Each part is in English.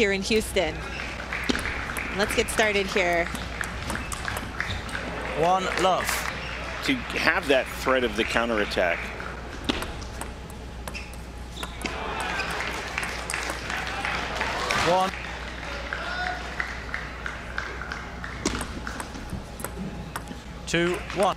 here in Houston. Let's get started here. One love. To have that threat of the counterattack. One. Two, one.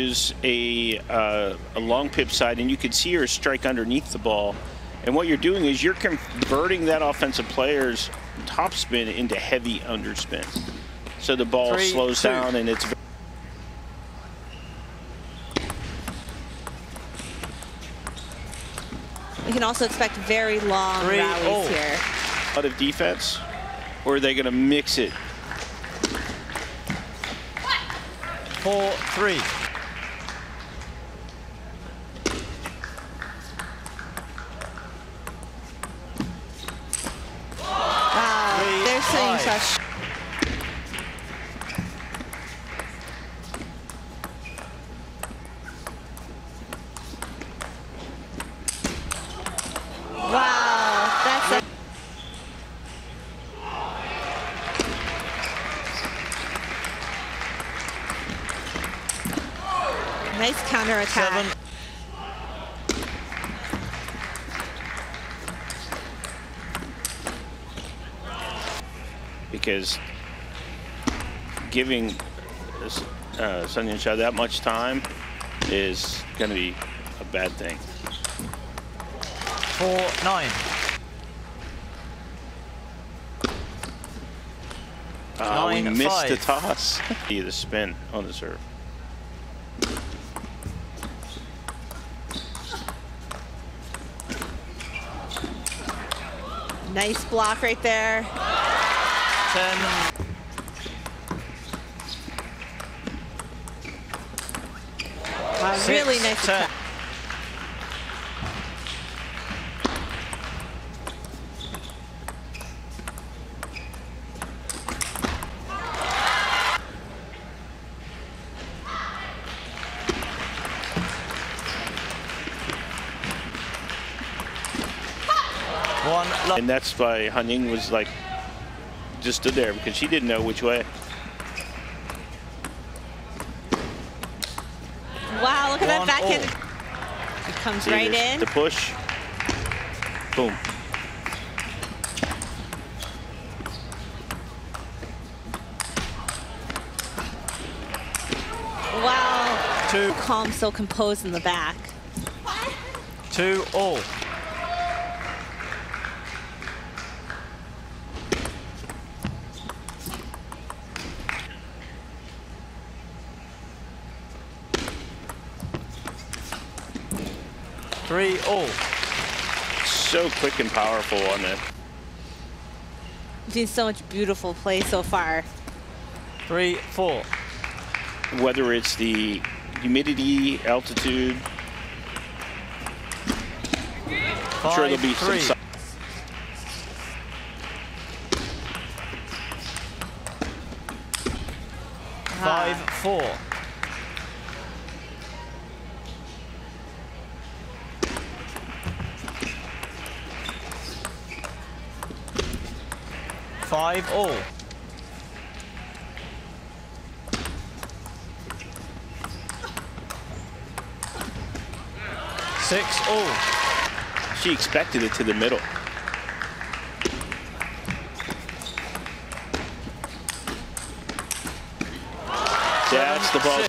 Is a long pip side, and you can see her strike underneath the ball. And what you're doing is you're converting that offensive player's topspin into heavy underspin. So the ball slows down, and it's. We can also expect very long rallies here. Out of defense, or are they going to mix it? 4-3. Wow, they're saying such. Wow, that's a. Nice counterattack. 7. Because giving Sun Yingsha that much time is going to be a bad thing. 4-9. We missed the toss. The spin on the serve. Nice block right there. 10. Wow, 6, really nice 10. Attack. And that's why Han Ying was like, just stood there because she didn't know which way. Wow, look at that backhand. It comes right in. The push. Boom. Wow. So calm, so composed in the back. 2-2. So quick and powerful on that. We've seen so much beautiful play so far. 3-4. Whether it's the humidity, altitude. 5, I'm sure there'll be some. Ah. 5-4. Six. She expected it to the middle. 7, that's the ball.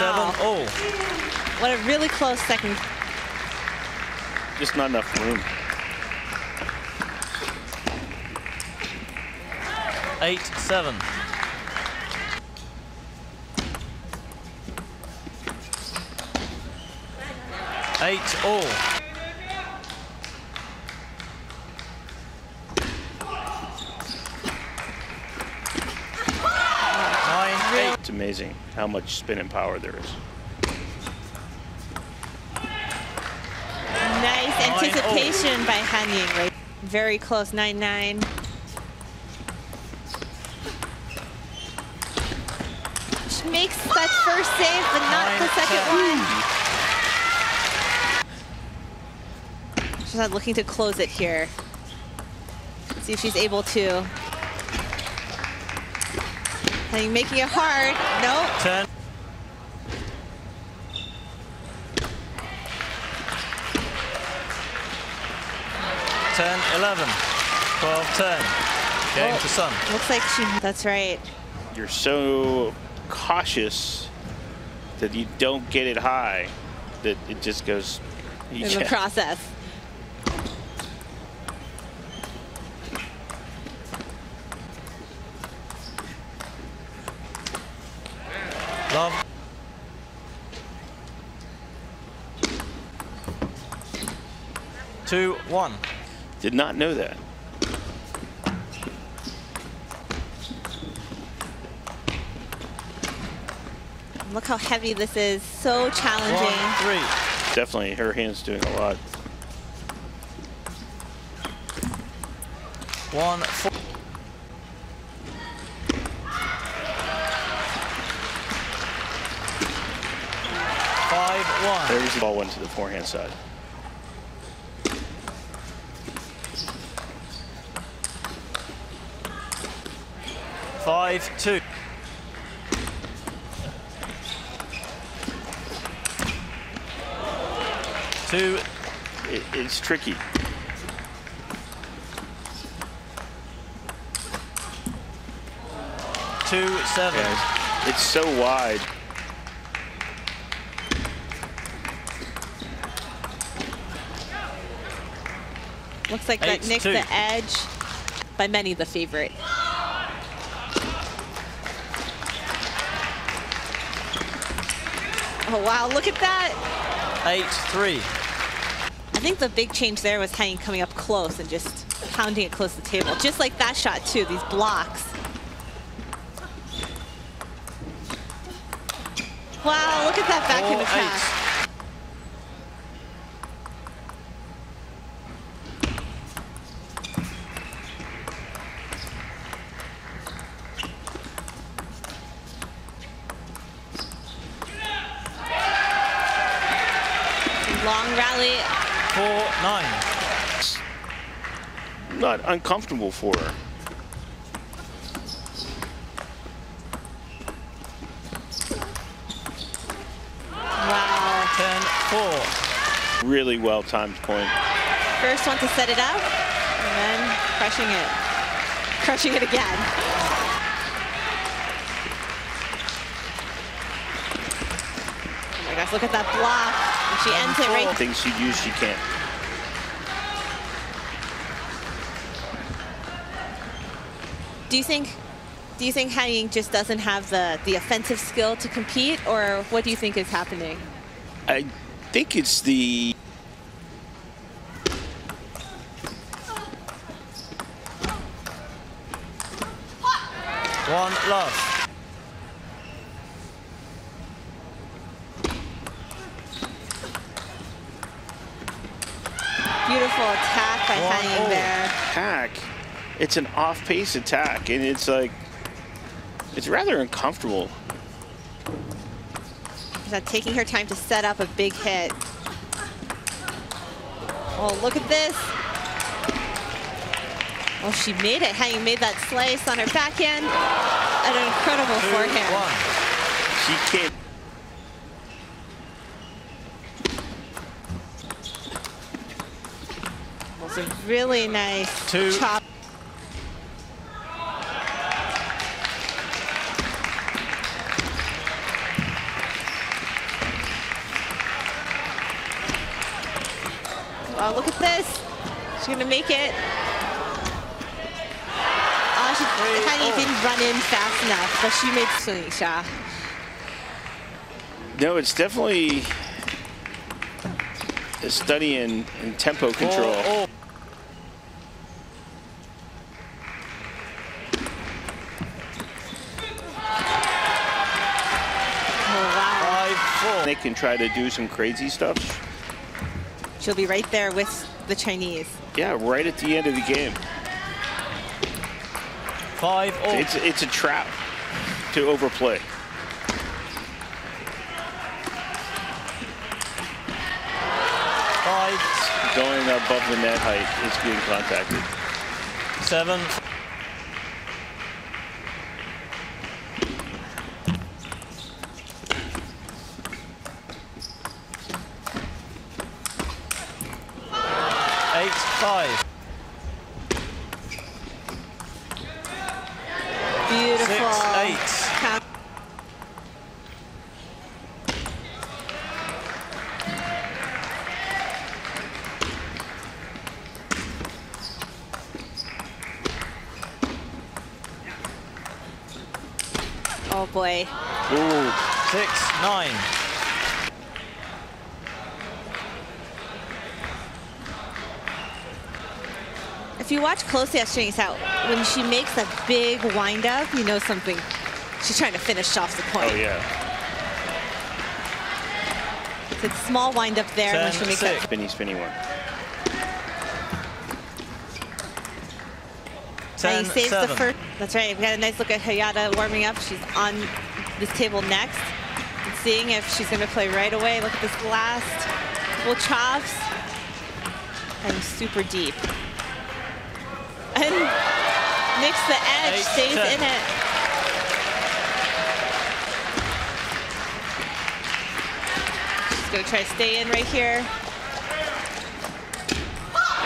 7-0. What a really close second. Just not enough room. 8-7. Eight all. 9-8. amazing how much spin and power there is. Nice anticipation by Han Ying. Right? Very close, 9-9. She makes that first save, but not the second one. She's not looking to close it here. Let's see if she's able to. And making it hard. Nope. 10. Ten, 11, 12, 10. Game to Sun. Looks like she, that's right. You're so cautious that you don't get it high, that it just goes. There's a process. Love. Two, one. Did not know that. Look how heavy this is. So challenging. 1-3. Definitely, her hand's doing a lot. 1-4. There's the ball went to the forehand side. 5-2. 2. It's tricky. 2-7. Yeah, it's so wide. 8-2. Looks like that nicked the edge. By many, the favorite. 8-3. I think the big change there was Han Ying coming up close and just pounding it close to the table. Just like that shot, too, these blocks. Wow, look at that backhand attack. 4-9. Not uncomfortable for her. Wow. 10-4. Really well timed point. First one to set it up, and then crushing it. Crushing it again. Oh my gosh, look at that block. She ends it right. Things she used, she can't. Do you think Han Ying just doesn't have the offensive skill to compete, or what do you think is happening? I think it's the. One love. 1-0. Attack. It's an off-pace attack, and it's like it's rather uncomfortable. She's not taking her time to set up a big hit. Oh, look at this! Oh, she made it. Han Ying made that slice on her backhand. An incredible forehand. 2-1. She can't. 2. Really nice chop. 2. Oh, look at this. She's going to make it. Oh, she kind of didn't run in fast enough, but she made Sun Yingsha. No, it's definitely a study in tempo control. full. They can try to do some crazy stuff. She'll be right there with the Chinese. Yeah, right at the end of the game. 5-0. It's a trap to overplay. Going above the net height, it's being contacted. 7. Oh boy. Ooh. 6-9. If you watch closely at Sun Yingsha, when she makes a big wind up, you know something. She's trying to finish off the point. Oh yeah. It's a small wind up there when she makes that spinny one. And he saves the first. That's right. We got a nice look at Hayata warming up. She's on this table next. And seeing if she's going to play right away. Look at this last full chops. And super deep. And nicks the edge, stays in it. She's going to try to stay in right here.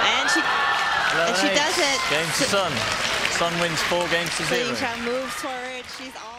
And she does it. Game to Sun. Sun wins 4 games to 0. Sun Yingsha moves forward. She's on.